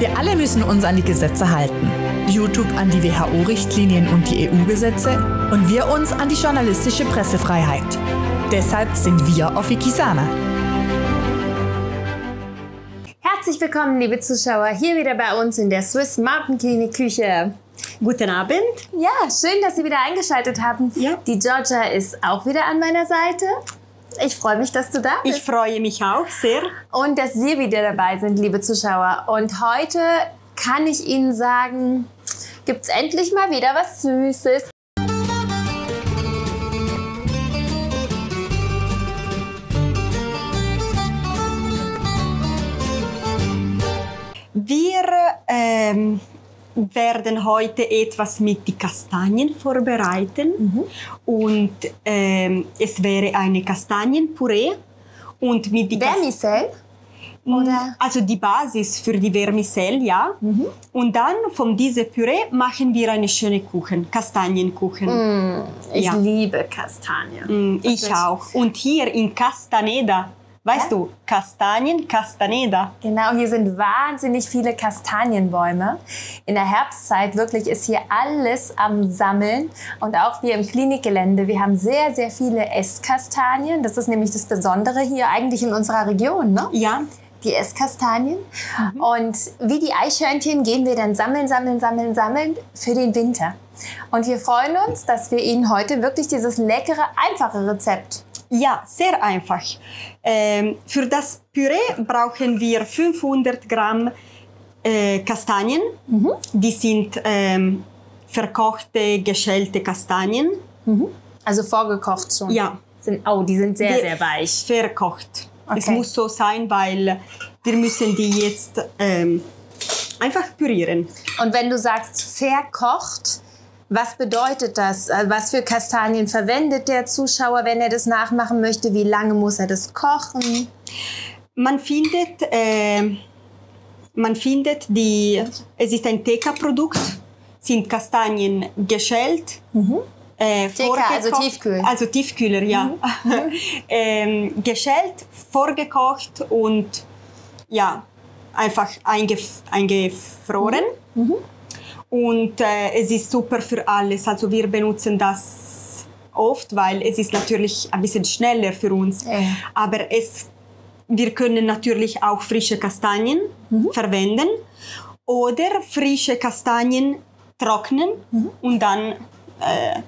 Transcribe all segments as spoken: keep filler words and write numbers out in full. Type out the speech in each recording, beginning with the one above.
Wir alle müssen uns an die Gesetze halten. YouTube an die W H O-Richtlinien und die E U-Gesetze und wir uns an die journalistische Pressefreiheit. Deshalb sind wir auf IKISANA. Herzlich willkommen, liebe Zuschauer, hier wieder bei uns in der Swiss Mountain Clinic Küche. Guten Abend. Ja, schön, dass Sie wieder eingeschaltet haben. Ja. Die Georgia ist auch wieder an meiner Seite. Ich freue mich, dass du da bist. Ich freue mich auch sehr. Und dass Sie wieder dabei sind, liebe Zuschauer. Und heute kann ich Ihnen sagen, gibt es endlich mal wieder was Süßes. Wir ähm, werden heute etwas mit den Kastanien vorbereiten. Mhm. Und ähm, es wäre eine Kastanienpüree. Und mit die Vermicelle? Oder? Also die Basis für die Vermicelle, ja. Mhm. Und dann von dieser Püree machen wir einen schönen Kuchen, Kastanienkuchen. Mm, ich ja. liebe Kastanien. Mm, ich auch. Und hier in Castaneda. Weißt ja? du, Kastanien, Castaneda. Genau, hier sind wahnsinnig viele Kastanienbäume. In der Herbstzeit wirklich ist hier alles am Sammeln. Und auch wir im Klinikgelände, wir haben sehr, sehr viele Esskastanien. Das ist nämlich das Besondere hier eigentlich in unserer Region, ne? Ja. Die Esskastanien. Mhm. Und wie die Eichhörnchen gehen wir dann sammeln, sammeln, sammeln, sammeln für den Winter. Und wir freuen uns, dass wir Ihnen heute wirklich dieses leckere, einfache Rezept. Ja, sehr einfach. Ähm, für das Püree brauchen wir fünfhundert Gramm äh, Kastanien. Mhm. Die sind ähm, verkochte, geschälte Kastanien. Mhm. Also vorgekocht schon? Ja. Sind, oh, die sind sehr, die sehr weich. Verkocht. Okay. Es muss so sein, weil wir müssen die jetzt ähm, einfach pürieren. Und wenn du sagst verkocht, was bedeutet das? Was für Kastanien verwendet der Zuschauer, wenn er das nachmachen möchte? Wie lange muss er das kochen? Man findet, äh, man findet die, es ist ein T K-Produkt, sind Kastanien geschält. Mhm. Äh, T K, also Tiefkühl. Also Tiefkühler, ja. Mhm. äh, geschält, vorgekocht und ja, einfach eingef eingefroren. Mhm. Mhm. Und äh, es ist super für alles. Also wir benutzen das oft, weil es ist natürlich ein bisschen schneller für uns. Äh. Aber es, wir können natürlich auch frische Kastanien mhm. verwenden oder frische Kastanien trocknen mhm. und dann äh,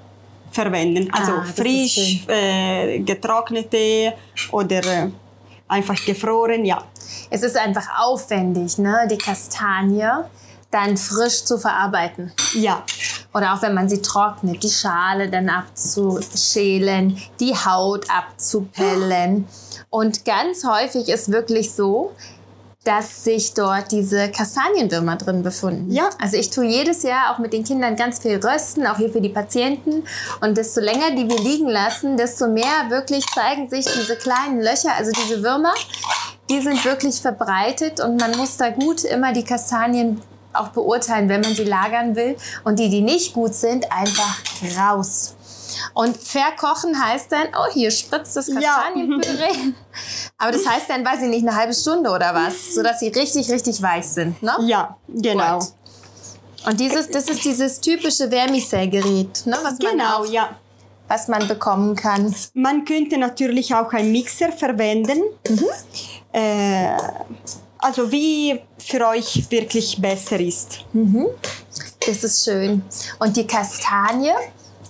verwenden. Also ah, frisch, äh, getrocknete oder äh, einfach gefroren, ja. Es ist einfach aufwendig, ne? Die Kastanie dann frisch zu verarbeiten. Ja. Oder auch wenn man sie trocknet, die Schale dann abzuschälen, die Haut abzupellen. Und ganz häufig ist wirklich so, dass sich dort diese Kastanienwürmer drin befinden. Ja. Also ich tue jedes Jahr auch mit den Kindern ganz viel rösten, auch hier für die Patienten. Und desto länger die wir liegen lassen, desto mehr wirklich zeigen sich diese kleinen Löcher, also diese Würmer, die sind wirklich verbreitet und man muss da gut immer die Kastanien auch beurteilen, wenn man sie lagern will. Und die, die nicht gut sind, einfach raus. Und verkochen heißt dann, oh, hier spritzt das Kastanienpüree. Ja. Aber das heißt dann, weiß ich nicht, eine halbe Stunde oder was, sodass sie richtig, richtig weich sind, ne? Ja, genau. Gut. Und dieses, das ist dieses typische Vermicelle-Gerät, ne? Was genau, man auch, ja. Was man bekommen kann. Man könnte natürlich auch einen Mixer verwenden. Mhm. Äh, Also wie für euch wirklich besser ist. Mhm. Das ist schön. Und die Kastanie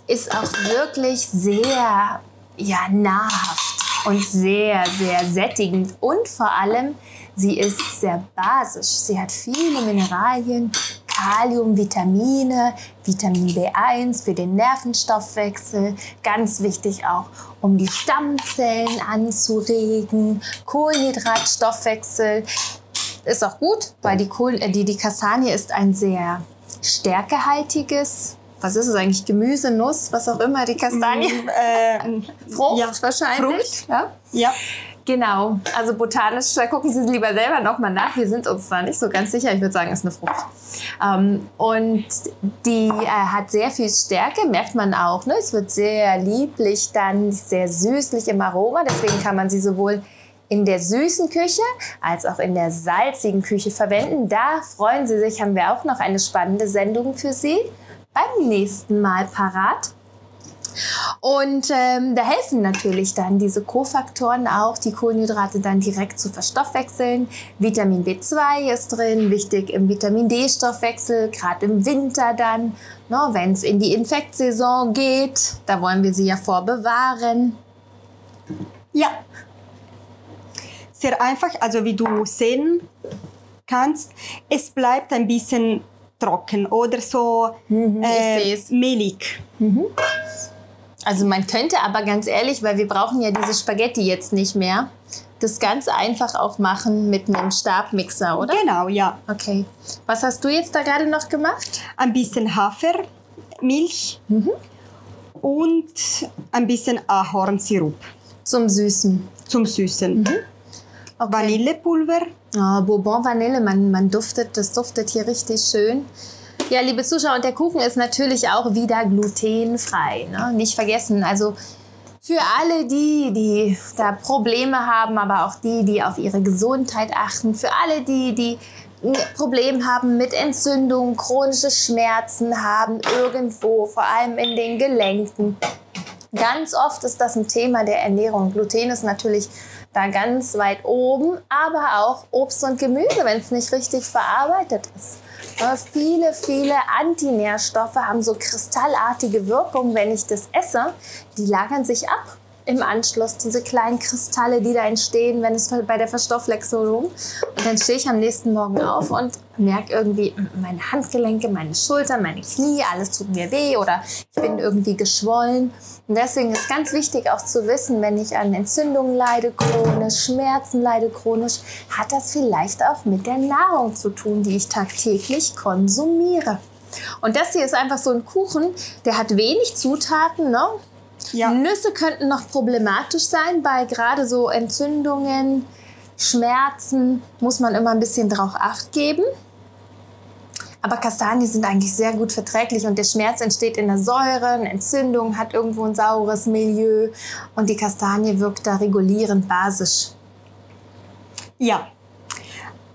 ist auch wirklich sehr ja, nahrhaft und sehr, sehr sättigend. Und vor allem, sie ist sehr basisch. Sie hat viele Mineralien, Kalium, Vitamine, Vitamin B eins für den Nervenstoffwechsel, ganz wichtig auch, um die Stammzellen anzuregen, Kohlenhydratstoffwechsel. Ist auch gut, weil die, Kohl äh, die, die Kastanie ist ein sehr stärkehaltiges, was ist es eigentlich, Gemüse, Nuss, was auch immer, die Kastanie. Mm, äh, Frucht ja, wahrscheinlich. Frucht. Ja? Ja. Genau, also botanisch, da gucken Sie lieber selber nochmal nach, wir sind uns da nicht so ganz sicher, ich würde sagen, ist eine Frucht. Ähm, und die äh, hat sehr viel Stärke, merkt man auch, ne? Es wird sehr lieblich dann, sehr süßlich im Aroma, deswegen kann man sie sowohl in der süßen Küche als auch in der salzigen Küche verwenden. Da freuen Sie sich, haben wir auch noch eine spannende Sendung für Sie beim nächsten Mal parat. Und ähm, da helfen natürlich dann diese Kofaktoren auch, die Kohlenhydrate dann direkt zu verstoffwechseln. Vitamin B zwei ist drin, wichtig im Vitamin D-Stoffwechsel, gerade im Winter dann, ne, wenn es in die Infektsaison geht. Da wollen wir sie ja vorbewahren. Ja. Sehr einfach, also wie du sehen kannst, es bleibt ein bisschen trocken oder so mhm, äh, mehlig. Mhm. Also man könnte aber ganz ehrlich, weil wir brauchen ja diese Spaghetti jetzt nicht mehr, das ganz einfach auch machen mit einem Stabmixer, oder? Genau, ja. Okay. Was hast du jetzt da gerade noch gemacht? Ein bisschen Hafermilch mhm. und ein bisschen Ahornsirup. Zum Süßen? Zum Süßen. Mhm. Okay. Vanillepulver. Oh, Bourbon Vanille, man, man duftet, das duftet hier richtig schön. Ja, liebe Zuschauer, und der Kuchen ist natürlich auch wieder glutenfrei, ne? Nicht vergessen, also für alle die, die da Probleme haben, aber auch die, die auf ihre Gesundheit achten, für alle die, die ein Problem haben mit Entzündungen, chronische Schmerzen haben irgendwo, vor allem in den Gelenken. Ganz oft ist das ein Thema der Ernährung. Gluten ist natürlich da ganz weit oben, aber auch Obst und Gemüse, wenn es nicht richtig verarbeitet ist. Aber viele, viele Antinährstoffe haben so kristallartige Wirkung, wenn ich das esse. Die lagern sich ab im Anschluss, diese kleinen Kristalle, die da entstehen, wenn es bei der Verstoffwechselung. Und dann stehe ich am nächsten Morgen auf und merke irgendwie, meine Handgelenke, meine Schultern, meine Knie, alles tut mir weh oder ich bin irgendwie geschwollen. Und deswegen ist ganz wichtig auch zu wissen, wenn ich an Entzündungen leide chronisch, Schmerzen leide chronisch, hat das vielleicht auch mit der Nahrung zu tun, die ich tagtäglich konsumiere. Und das hier ist einfach so ein Kuchen, der hat wenig Zutaten, ne? Ja. Nüsse könnten noch problematisch sein, bei gerade so Entzündungen, Schmerzen muss man immer ein bisschen drauf Acht geben. Aber Kastanien sind eigentlich sehr gut verträglich und der Schmerz entsteht in der Säure, eine Entzündung hat irgendwo ein saures Milieu und die Kastanie wirkt da regulierend basisch. Ja,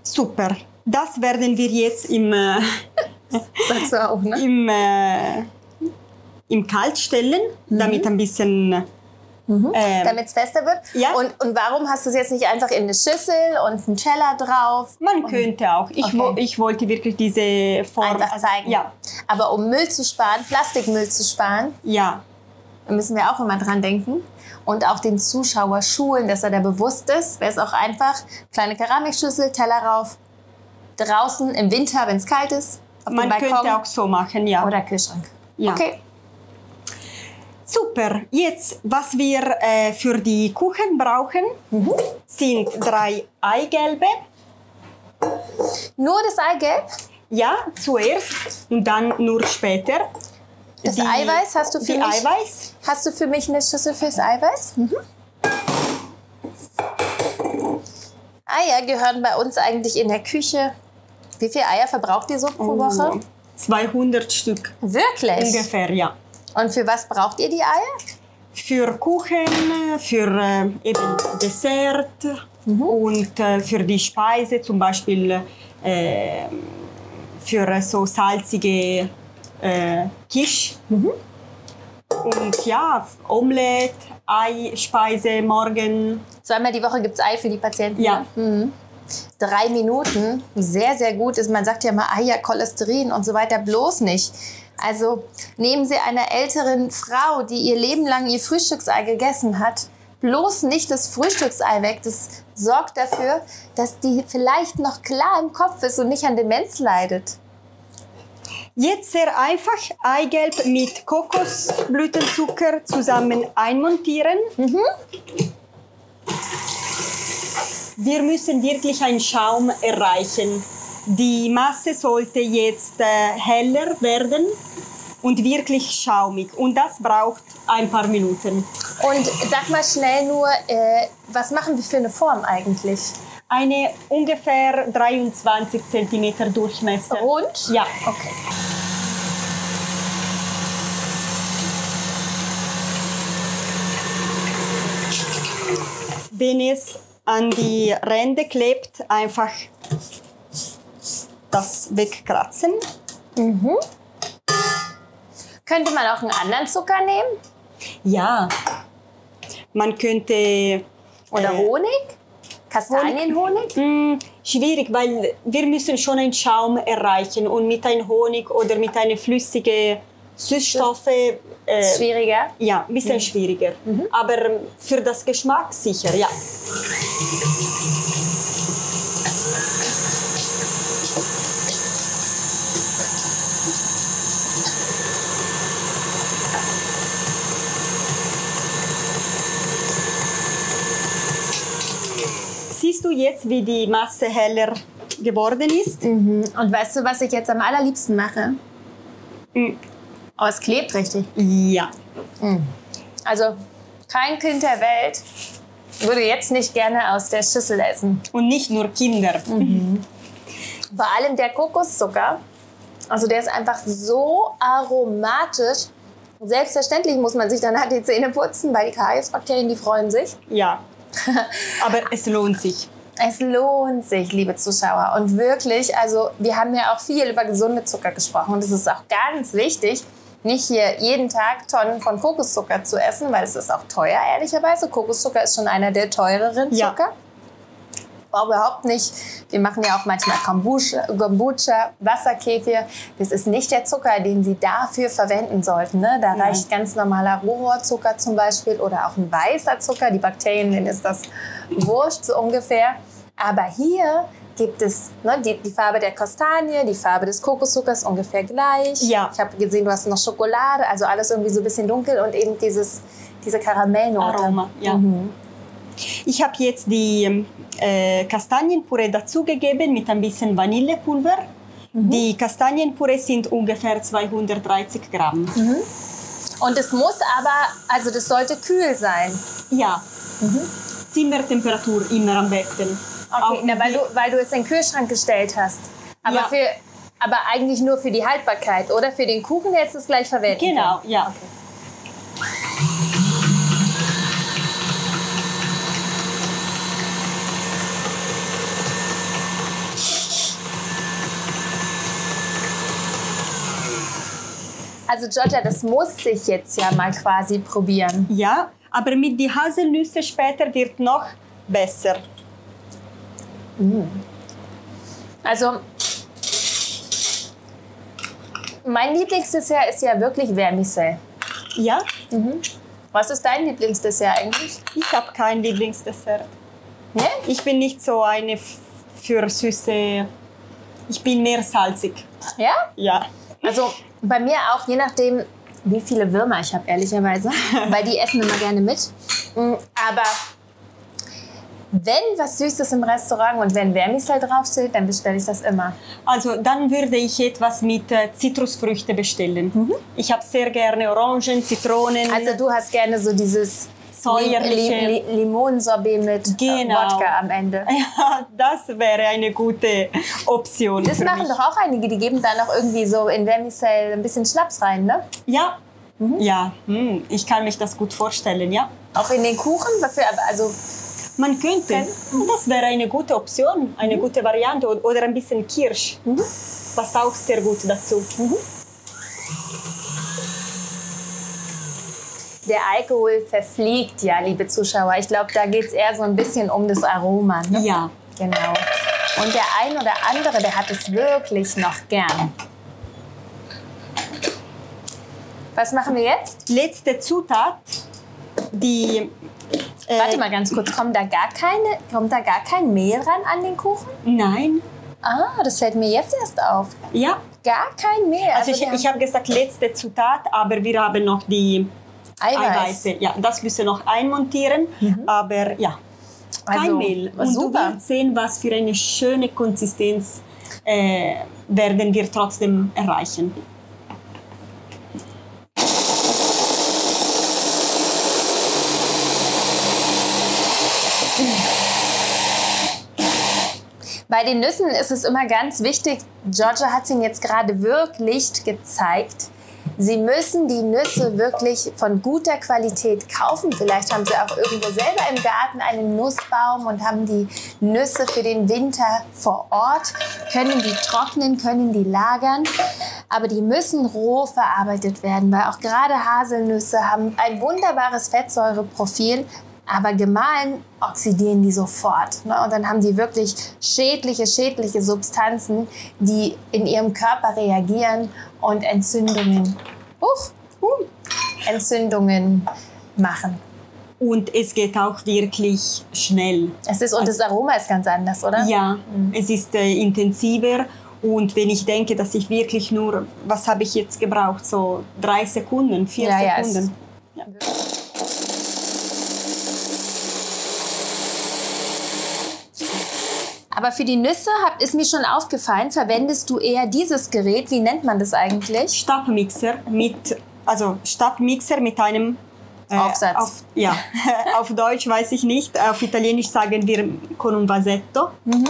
super. Das werden wir jetzt im, äh, sagst du auch, ne? im, äh, im Kalt stellen, mhm. damit ein bisschen... Mhm. Ähm, damit es fester wird. Ja. Und, und warum hast du es jetzt nicht einfach in eine Schüssel und einen Teller drauf? Man und, könnte auch. Ich, okay. wo, ich wollte wirklich diese Form einfach zeigen. Ja. Aber um Müll zu sparen, Plastikmüll zu sparen, ja. da müssen wir auch immer dran denken. Und auch den Zuschauer schulen, dass er da bewusst ist. Wäre es auch einfach, kleine Keramikschüssel, Teller rauf. Draußen im Winter, wenn es kalt ist. Auf Man Balkon. Könnte auch so machen, ja. Oder Kühlschrank. Ja. Okay. Super, jetzt was wir äh, für die Kuchen brauchen, mhm. sind drei Eigelbe. Nur das Eigelb? Ja, zuerst und dann nur später. Das die, Eiweiß, hast du für die mich, Eiweiß? Hast du für mich eine Schüssel fürs Eiweiß? Mhm. Eier gehören bei uns eigentlich in der Küche. Wie viele Eier verbraucht ihr so pro Woche? Oh, zweihundert Stück. Wirklich? Ungefähr, ja. Und für was braucht ihr die Eier? Für Kuchen, für äh, eben Dessert mhm. und äh, für die Speise, zum Beispiel äh, für so salzige äh, Quiche. Mhm. Und ja, Omelette, Ei, Speise, morgen. Zweimal die Woche gibt es Ei für die Patienten? Ja. ja? Mhm. Drei Minuten, sehr, sehr gut ist. Man sagt ja mal Eier, Cholesterin und so weiter, bloß nicht. Also nehmen Sie einer älteren Frau, die ihr Leben lang ihr Frühstücksei gegessen hat, bloß nicht das Frühstücksei weg. Das sorgt dafür, dass die vielleicht noch klar im Kopf ist und nicht an Demenz leidet. Jetzt sehr einfach Eigelb mit Kokosblütenzucker zusammen einmontieren. Mhm. Wir müssen wirklich einen Schaum erreichen. Die Masse sollte jetzt äh, heller werden und wirklich schaumig. Und das braucht ein paar Minuten. Und sag mal schnell nur, äh, was machen wir für eine Form eigentlich? Eine ungefähr dreiundzwanzig Zentimeter Durchmesser. Rund? Ja. Okay. Wenn es an die Ränder klebt, einfach das wegkratzen. Mhm. Könnte man auch einen anderen Zucker nehmen? Ja. Man könnte... Oder äh, Honig? Kastanienhonig? Honig? Schwierig, weil wir müssen schon einen Schaum erreichen und mit einem Honig oder mit einer flüssigen Süßstoffe... Äh, schwieriger? Ja, ein bisschen mhm. schwieriger. Mhm. Aber für das Geschmack sicher, ja. Siehst du jetzt, wie die Masse heller geworden ist? Mhm. Und weißt du, was ich jetzt am allerliebsten mache? Mhm. Oh, es klebt richtig. Ja. Mhm. Also, kein Kind der Welt würde jetzt nicht gerne aus der Schüssel essen. Und nicht nur Kinder. Mhm. Vor allem der Kokoszucker. Also, der ist einfach so aromatisch. Selbstverständlich muss man sich danach die Zähne putzen, weil die Kariesbakterien, die freuen sich. Ja. Aber es lohnt sich. Es lohnt sich, liebe Zuschauer. Und wirklich, also wir haben ja auch viel über gesunde Zucker gesprochen. Und es ist auch ganz wichtig, nicht hier jeden Tag Tonnen von Kokoszucker zu essen, weil es ist auch teuer, ehrlicherweise. Kokoszucker ist schon einer der teureren Zucker. Ja. Überhaupt nicht. Wir machen ja auch manchmal Kombucha, Kombucha, Wasserkefir. Das ist nicht der Zucker, den Sie dafür verwenden sollten. Ne? Da mhm. reicht ganz normaler Rohrzucker zum Beispiel oder auch ein weißer Zucker. Die Bakterien, denen ist das wurscht so ungefähr. Aber hier gibt es ne, die, die Farbe der Kastanie, die Farbe des Kokoszuckers ungefähr gleich. Ja. Ich habe gesehen, du hast noch Schokolade, also alles irgendwie so ein bisschen dunkel und eben dieses, diese Karamellnote. Aroma, ja. Mhm. Ich habe jetzt die äh, Kastanienpüree dazugegeben mit ein bisschen Vanillepulver. Mhm. Die Kastanienpüree sind ungefähr zweihundertdreißig Gramm. Mhm. Und es muss aber, also das sollte kühl sein. Ja. Mhm. Zimmertemperatur immer am besten. Okay, na, weil, du, weil du es in den Kühlschrank gestellt hast. Aber, ja. für, aber eigentlich nur für die Haltbarkeit, oder? Für den Kuchen hättest du es gleich verwendet. Genau, können. Ja. Okay. Also Giorgia, das muss ich jetzt ja mal quasi probieren. Ja, aber mit den Haselnüsse später wird noch besser. Also, mein Lieblingsdessert ist ja wirklich Vermicelle. Ja? Mhm. Was ist dein Lieblingsdessert eigentlich? Ich habe kein Lieblingsdessert. Ne? Ich bin nicht so eine für süße... Ich bin mehr salzig. Ja? Ja. Also, bei mir auch, je nachdem, wie viele Würmer ich habe, ehrlicherweise. Weil die essen immer gerne mit. Aber... Wenn was Süßes im Restaurant und wenn Vermicelle draufsteht, dann bestelle ich das immer. Also dann würde ich etwas mit äh, Zitrusfrüchten bestellen. Mhm. Ich habe sehr gerne Orangen, Zitronen. Also du hast gerne so dieses säuerliche Lim Lim Lim Limonensorbet mit genau. äh, Wodka am Ende. Ja, das wäre eine gute Option. Das machen mich. Doch auch einige, die geben da noch irgendwie so in Vermicelle ein bisschen Schnaps rein, ne? Ja. Mhm. Ja, hm. ich kann mich das gut vorstellen, ja. Auch in den Kuchen? Dafür, also man könnte. Das wäre eine gute Option, eine mhm. gute Variante. Oder ein bisschen Kirsch. Mhm. Passt auch sehr gut dazu. Mhm. Der Alkohol verfliegt ja, liebe Zuschauer. Ich glaube, da geht es eher so ein bisschen um das Aroma. Ne? Ja. Genau. Und der ein oder andere, der hat es wirklich noch gern. Was machen wir jetzt? Letzte Zutat, die... Äh, Warte mal ganz kurz, kommt da, gar keine, kommt da gar kein Mehl ran an den Kuchen? Nein. Ah, das fällt mir jetzt erst auf. Ja. Gar kein Mehl. Also, also ich, ich habe gesagt, letzte Zutat, aber wir haben noch die Eiweiß. Eiweiße. Ja, das müssen wir noch einmontieren, mhm. aber ja, kein also, Mehl. Und super. Du wirst sehen, was für eine schöne Konsistenz äh, werden wir trotzdem erreichen. Bei den Nüssen ist es immer ganz wichtig, Giorgia hat es Ihnen jetzt gerade wirklich gezeigt, Sie müssen die Nüsse wirklich von guter Qualität kaufen. Vielleicht haben Sie auch irgendwo selber im Garten einen Nussbaum und haben die Nüsse für den Winter vor Ort, können die trocknen, können die lagern. Aber die müssen roh verarbeitet werden, weil auch gerade Haselnüsse haben ein wunderbares Fettsäureprofil. Aber gemahlen oxidieren die sofort. Ne? Und dann haben die wirklich schädliche, schädliche Substanzen, die in ihrem Körper reagieren und Entzündungen, uch, uh, Entzündungen machen. Und es geht auch wirklich schnell. Es ist, und das Aroma ist ganz anders, oder? Ja, mhm. Es ist äh, intensiver. Und wenn ich denke, dass ich wirklich nur, was habe ich jetzt gebraucht? So drei Sekunden, vier ja, Sekunden. Ja, es, ja. Aber für die Nüsse hab, ist mir schon aufgefallen, verwendest du eher dieses Gerät, wie nennt man das eigentlich? Stabmixer mit, also Stabmixer mit einem äh, Aufsatz. Auf, ja, auf Deutsch weiß ich nicht, auf Italienisch sagen wir con un vasetto. Mhm.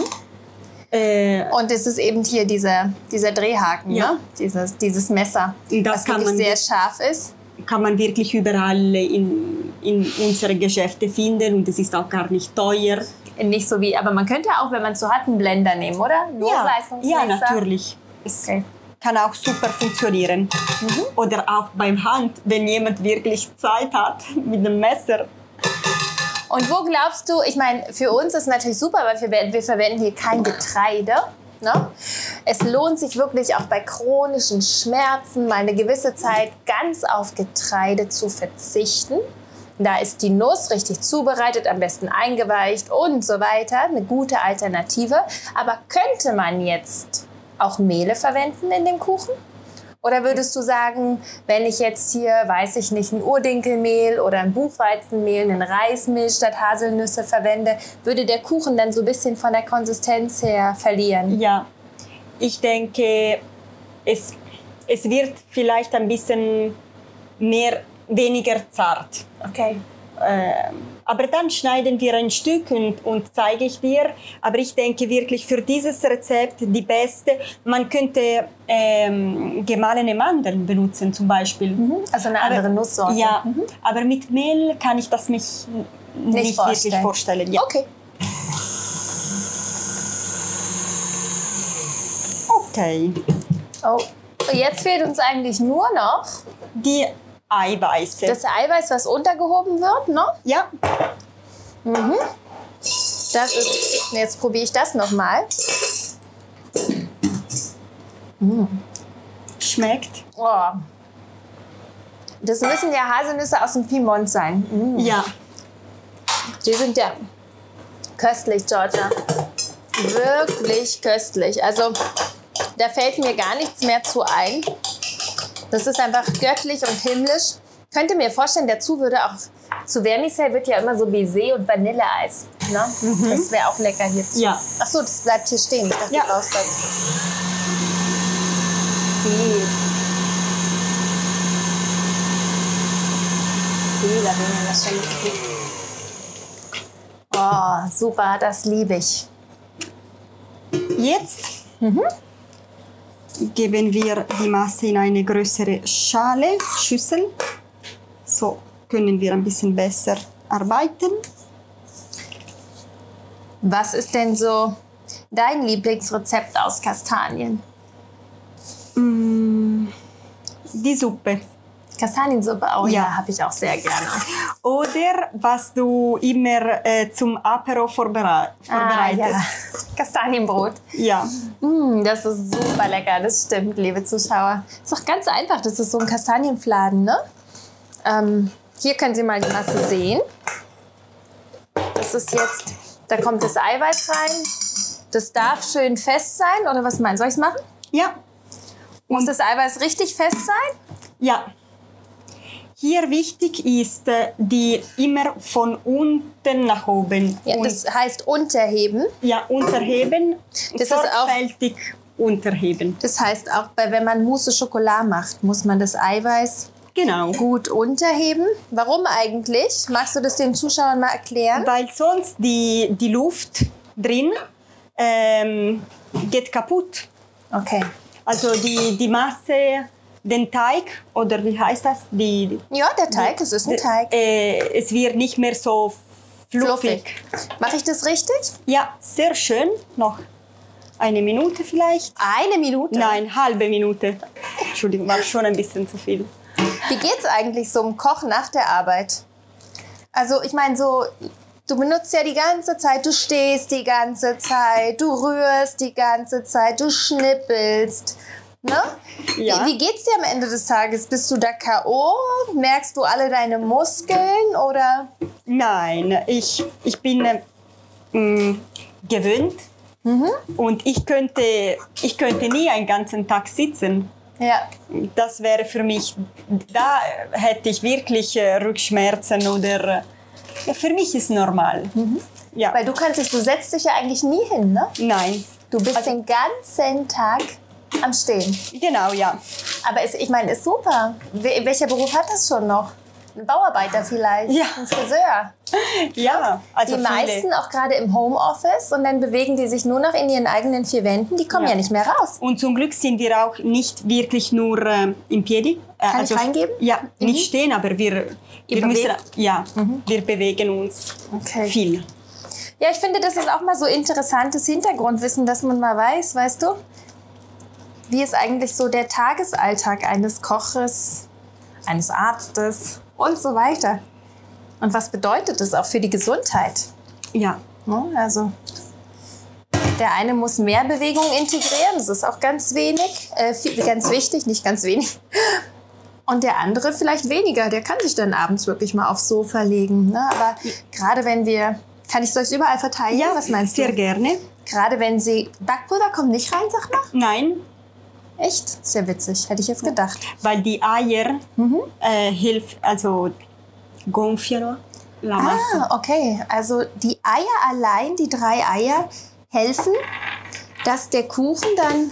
Äh, Und es ist eben hier dieser, dieser Drehhaken, ja. Ne? Dieses, dieses Messer, das wirklich sehr scharf ist. Kann man wirklich überall in, in unsere Geschäfte finden und es ist auch gar nicht teuer. Nicht so wie, aber man könnte auch, wenn man es so hat, einen Blender nehmen, oder? Hochleistungsmesser. Ja, ja, natürlich. Es okay. kann auch super funktionieren. Mhm. Oder auch beim Hand, wenn jemand wirklich Zeit hat mit dem Messer. Und wo glaubst du, ich meine, für uns ist natürlich super, weil wir, wir verwenden hier kein Getreide. Ne? Es lohnt sich wirklich auch bei chronischen Schmerzen mal eine gewisse Zeit ganz auf Getreide zu verzichten. Da ist die Nuss richtig zubereitet, am besten eingeweicht und so weiter. Eine gute Alternative. Aber könnte man jetzt auch Mehle verwenden in dem Kuchen? Oder würdest du sagen, wenn ich jetzt hier, weiß ich nicht, ein Urdinkelmehl oder ein Buchweizenmehl, einen Reismehl statt Haselnüsse verwende, würde der Kuchen dann so ein bisschen von der Konsistenz her verlieren? Ja, ich denke, es, es wird vielleicht ein bisschen mehr, weniger zart. Okay. Äh, aber dann schneiden wir ein Stück und, und zeige ich dir. Aber ich denke wirklich für dieses Rezept die beste. Man könnte ähm, gemahlene Mandeln benutzen zum Beispiel. Mhm. Also eine andere aber, Nusssorte. Ja, mhm. aber mit Mehl kann ich das mich nicht, nicht vorstellen. wirklich vorstellen. Ja. Okay. Okay. Oh. Jetzt fehlt uns eigentlich nur noch die Eiweiße. Das Eiweiß, was untergehoben wird, ne? Ja. Mhm. Das ist, jetzt probiere ich das nochmal. Mhm. Schmeckt. Oh. Das müssen ja Haselnüsse aus dem Piemont sein. Mhm. Ja. Die sind ja köstlich, Georgia. Wirklich köstlich. Also da fällt mir gar nichts mehr zu ein. Das ist einfach göttlich und himmlisch. Könnte mir vorstellen, dazu würde auch, zu Vermicelles wird ja immer so Baiser und Vanilleeis. Ne? Mhm. Das wäre auch lecker hierzu. Ja. Ach so, das bleibt hier stehen. Ich dachte, ja. du brauchst das. Sì. Sì, da bin ich das schon gekriegt. Oh, super, das liebe ich. Jetzt? Mhm. Geben wir die Masse in eine größere Schale, Schüssel. So können wir ein bisschen besser arbeiten. Was ist denn so dein Lieblingsrezept aus Kastanien? Mm, die Suppe. Kastaniensuppe, oh ja, ja habe ich auch sehr gerne. Oder was du immer äh, zum Apero vorbere vorbereitest. Ah, ja. Kastanienbrot. Ja. Mm, das ist super lecker, das stimmt, liebe Zuschauer. Ist doch ganz einfach, das ist so ein Kastanienfladen, ne? Ähm, hier können Sie mal die Masse sehen. Das ist jetzt, da kommt das Eiweiß rein. Das darf schön fest sein, oder was meinst du? Soll ich es machen? Ja. Muss Und das Eiweiß richtig fest sein? Ja. Hier wichtig ist, die immer von unten nach oben. Ja, das heißt unterheben. Ja, unterheben, das sorgfältig ist auch, unterheben. Das heißt auch, wenn man Mousse-Schokolade macht, muss man das Eiweiß genau. gut unterheben. Warum eigentlich? Magst du das den Zuschauern mal erklären? Weil sonst die, die Luft drin ähm, geht kaputt. Okay. Also die, die Masse den Teig, oder wie heißt das? Die, ja, der Teig, die, es ist ein Teig. Äh, es wird nicht mehr so fluffig. fluffig. Mache ich das richtig? Ja, sehr schön. Noch eine Minute vielleicht. Eine Minute? Nein, halbe Minute. Entschuldigung, war schon ein bisschen zu viel. Wie geht's eigentlich so einem Koch nach der Arbeit? Also ich meine so, du benutzt ja die ganze Zeit, du stehst die ganze Zeit, du rührst die ganze Zeit, du schnippelst. Ne? Ja. Wie, wie geht's dir am Ende des Tages? Bist du da K O? Merkst du alle deine Muskeln oder? Nein, ich, ich bin äh, gewöhnt mhm. und ich könnte, ich könnte nie einen ganzen Tag sitzen. Ja. Das wäre für mich, da hätte ich wirklich äh, Rückschmerzen oder äh, für mich ist normal. Mhm. Ja. Weil du kannst dich, du setzt dich ja eigentlich nie hin, ne? Nein. Du bist also, den ganzen Tag am Stehen. Genau, ja. Aber ist, ich meine, ist super. We- welcher Beruf hat das schon noch? Ein Bauarbeiter vielleicht, ja. Ein Friseur. Ja, also die viele. meisten auch gerade im Homeoffice und dann bewegen die sich nur noch in ihren eigenen vier Wänden, die kommen ja, ja nicht mehr raus. Und zum Glück sind wir auch nicht wirklich nur äh, im Pjädi. Äh, Kann also, ich reingeben? Ja, mhm. nicht stehen, aber wir, wir, müssen, ja, mhm. wir bewegen uns okay. viel. Ja, ich finde, das ist auch mal so interessantes Hintergrundwissen, dass man mal weiß, weißt du, wie ist eigentlich so der Tagesalltag eines Koches, eines Arztes und so weiter. Und was bedeutet das auch für die Gesundheit? Ja. Also der eine muss mehr Bewegung integrieren, das ist auch ganz wenig, äh, viel, ganz wichtig, nicht ganz wenig. Und der andere vielleicht weniger, der kann sich dann abends wirklich mal aufs Sofa legen. Ne? Aber gerade wenn wir, kann ich es euch überall verteilen? Ja, was meinst du? Sehr gerne. Gerade wenn sie, Backpulver kommt nicht rein, sag mal? Nein. Echt? Sehr witzig, hätte ich jetzt gedacht. Weil die Eier mhm. äh, hilft, also gonfiano la massa. Ah, okay. Also die Eier allein, die drei Eier, helfen, dass der Kuchen dann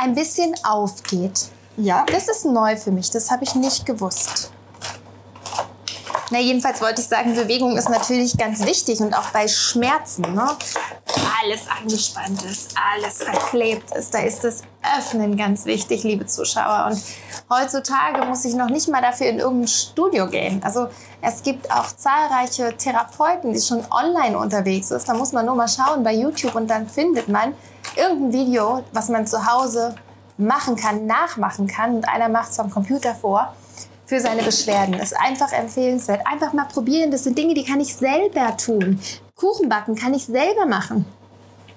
ein bisschen aufgeht. Ja. Das ist neu für mich, das habe ich nicht gewusst. Na, jedenfalls wollte ich sagen, Bewegung ist natürlich ganz wichtig und auch bei Schmerzen, ne? Alles angespannt ist, alles verklebt ist, da ist das Öffnen ganz wichtig, liebe Zuschauer. Und heutzutage muss ich noch nicht mal dafür in irgendein Studio gehen. Also es gibt auch zahlreiche Therapeuten, die schon online unterwegs sind. Da muss man nur mal schauen bei YouTube und dann findet man irgendein Video, was man zu Hause machen kann, nachmachen kann. Und einer macht es am Computer vor für seine Beschwerden. Das ist einfach empfehlenswert. Einfach mal probieren. Das sind Dinge, die kann ich selber tun. Kuchen backen kann ich selber machen.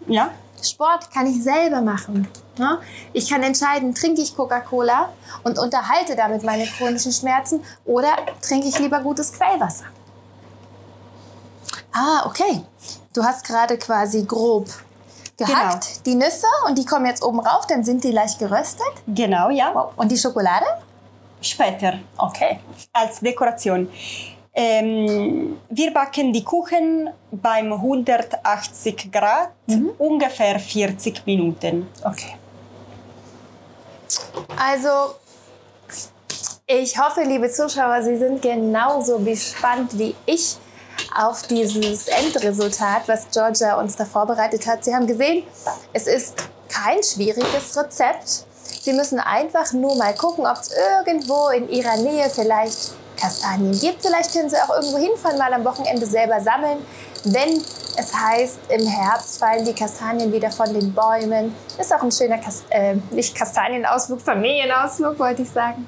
Ja. Sport kann ich selber machen. Ja? Ich kann entscheiden, trinke ich Coca-Cola und unterhalte damit meine chronischen Schmerzen oder trinke ich lieber gutes Quellwasser. Ah, okay. Du hast gerade quasi grob gehackt. Genau. Die Nüsse und die kommen jetzt oben rauf, dann sind die leicht geröstet. Genau, ja. Und die Schokolade? Später. Okay. Als Dekoration. Ähm, wir backen die Kuchen beim hundertachtzig Grad mhm. ungefähr vierzig Minuten. Okay. Also, ich hoffe, liebe Zuschauer, Sie sind genauso gespannt wie ich auf dieses Endresultat, was Georgia uns da vorbereitet hat. Sie haben gesehen, es ist kein schwieriges Rezept. Sie müssen einfach nur mal gucken, ob es irgendwo in Ihrer Nähe vielleicht Kastanien gibt. Vielleicht können Sie auch irgendwo hinfahren, mal am Wochenende selber sammeln. Wenn es heißt, im Herbst fallen die Kastanien wieder von den Bäumen. Ist auch ein schöner, Kas äh, nicht Kastanienausflug, Familienausflug, wollte ich sagen.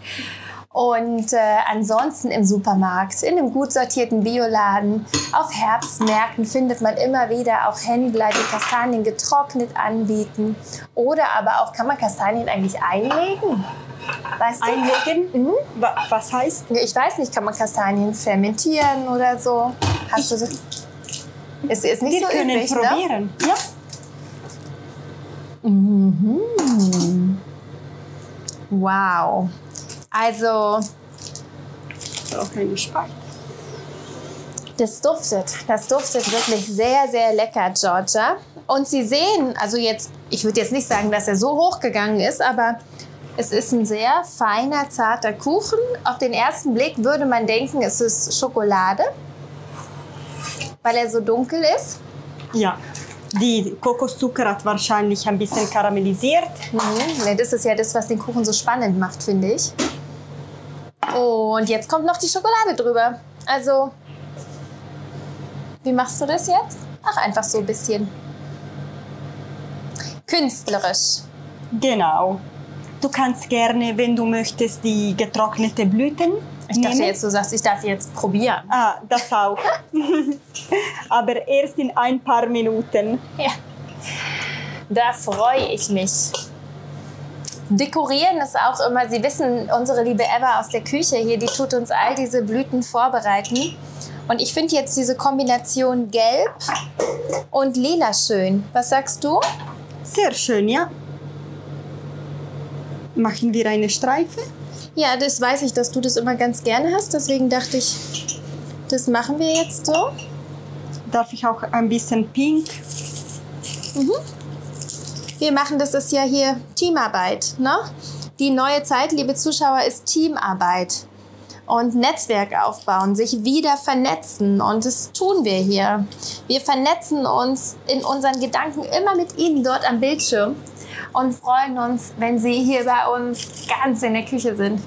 Und äh, ansonsten im Supermarkt, in einem gut sortierten Bioladen, auf Herbstmärkten findet man immer wieder auch Händler, die Kastanien getrocknet anbieten. Oder aber auch, kann man Kastanien eigentlich einlegen? Weißt du? Einlegen? Mhm. Was heißt? Ich weiß nicht, kann man Kastanien fermentieren oder so? Hast du so? Es ist nicht so üblich, ne? Wir können probieren. Ja. Mhm. Wow. Also, das duftet, das duftet wirklich sehr, sehr lecker, Georgia. Und Sie sehen, also jetzt, ich würde jetzt nicht sagen, dass er so hoch gegangen ist, aber es ist ein sehr feiner, zarter Kuchen. Auf den ersten Blick würde man denken, es ist Schokolade, weil er so dunkel ist. Ja. Die Kokoszucker hat wahrscheinlich ein bisschen karamellisiert. Mhm. Das ist ja das, was den Kuchen so spannend macht, finde ich. Und jetzt kommt noch die Schokolade drüber. Also, wie machst du das jetzt? Ach, einfach so ein bisschen künstlerisch. Genau. Du kannst gerne, wenn du möchtest, die getrocknete Blüten Ich dachte nehmen. Jetzt, du sagst, ich darf jetzt probieren. Ah, das auch. Aber erst in ein paar Minuten. Ja, da freue ich mich. Dekorieren ist auch immer, Sie wissen, unsere liebe Eva aus der Küche hier, die tut uns all diese Blüten vorbereiten. Und ich finde jetzt diese Kombination gelb und lila schön. Was sagst du? Sehr schön, ja. Machen wir eine Streife? Ja, das weiß ich, dass du das immer ganz gerne hast. Deswegen dachte ich, das machen wir jetzt so. Darf ich auch ein bisschen pink? Mhm. Wir machen, das ist ja hier Teamarbeit, ne? Die neue Zeit, liebe Zuschauer, ist Teamarbeit. Und Netzwerk aufbauen, sich wieder vernetzen. Und das tun wir hier. Wir vernetzen uns in unseren Gedanken immer mit Ihnen dort am Bildschirm. Und freuen uns, wenn Sie hier bei uns ganz in der Küche sind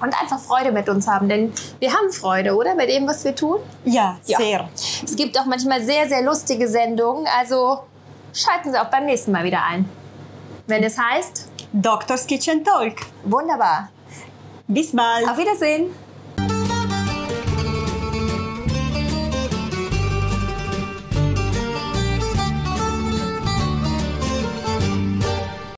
und einfach Freude mit uns haben. Denn wir haben Freude, oder? Bei dem, was wir tun? Ja, ja, sehr. Es gibt auch manchmal sehr, sehr lustige Sendungen. Also schalten Sie auch beim nächsten Mal wieder ein. Wenn es heißt Doctor's Kitchen Talk. Wunderbar. Bis bald. Auf Wiedersehen.